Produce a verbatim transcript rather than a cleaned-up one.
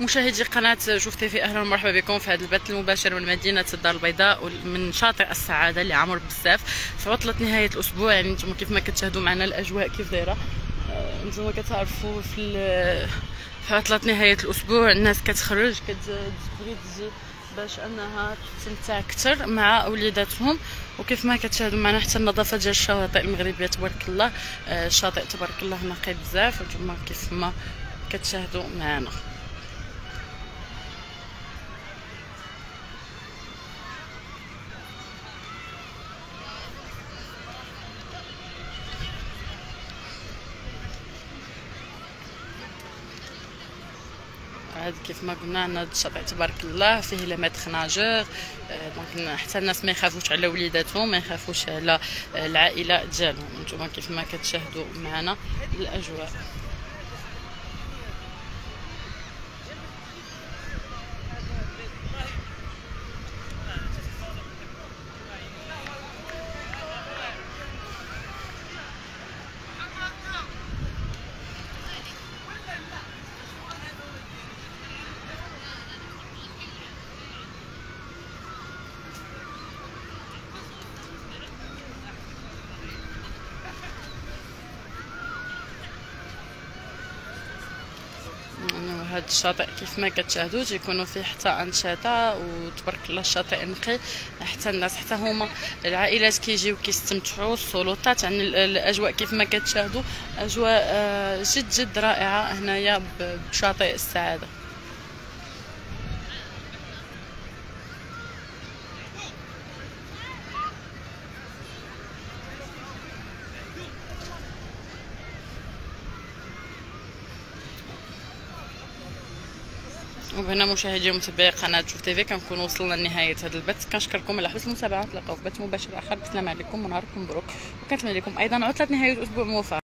مشاهدي قناة شوف تيفي، اهلا ومرحبا بكم في هذا البث المباشر من مدينة الدار البيضاء من شاطئ السعادة اللي عمر بزاف في عطلة نهاية الأسبوع. يعني انتم كيف ما كتشاهدوا معنا الأجواء كيف دايرة، انتم كتعرفوا في في عطلة نهاية الأسبوع الناس كتخرج كتبغي تجي باش انها تستمتع اكثر مع وليداتهم. وكيف ما كتشاهدوا معنا حتى النظافه ديال الشواطئ المغربيه تبارك الله، الشاطئ تبارك الله نقي بزاف نتوما كيف ما كتشاهدوا معنا. هذا كيف ما قلنا عندنا الشاطئ تبارك الله فيه لامات خناجر، دونك حتى الناس ما يخافوش على وليداتهم، ما يخافوش على العائله ديالهم. نتوما كيف ما كتشاهدوا معنا الاجواء. هاد الشاطئ كيف ما كتشاهدوا تيكونوا فيه حتى انشطه وتبارك الله الشاطئ نقي، حتى الناس حتى هما العائلات كيجيو كيستمتعوا، السلطات يعني الاجواء كيف ما كتشاهدوا اجواء جد جد رائعه هنايا بشاطئ السعاده. وهنا مشاهدي ومتابعي قناه شوف تيفي كنكونوا وصلنا لنهايه هذا البث. كنشكركم على حسن المتابعه، نتلاقاو في بث مباشر اخر. بسلام عليكم ونهاركم مبروك، وكنتمنى لكم ايضا عطله نهايه الاسبوع موفقه.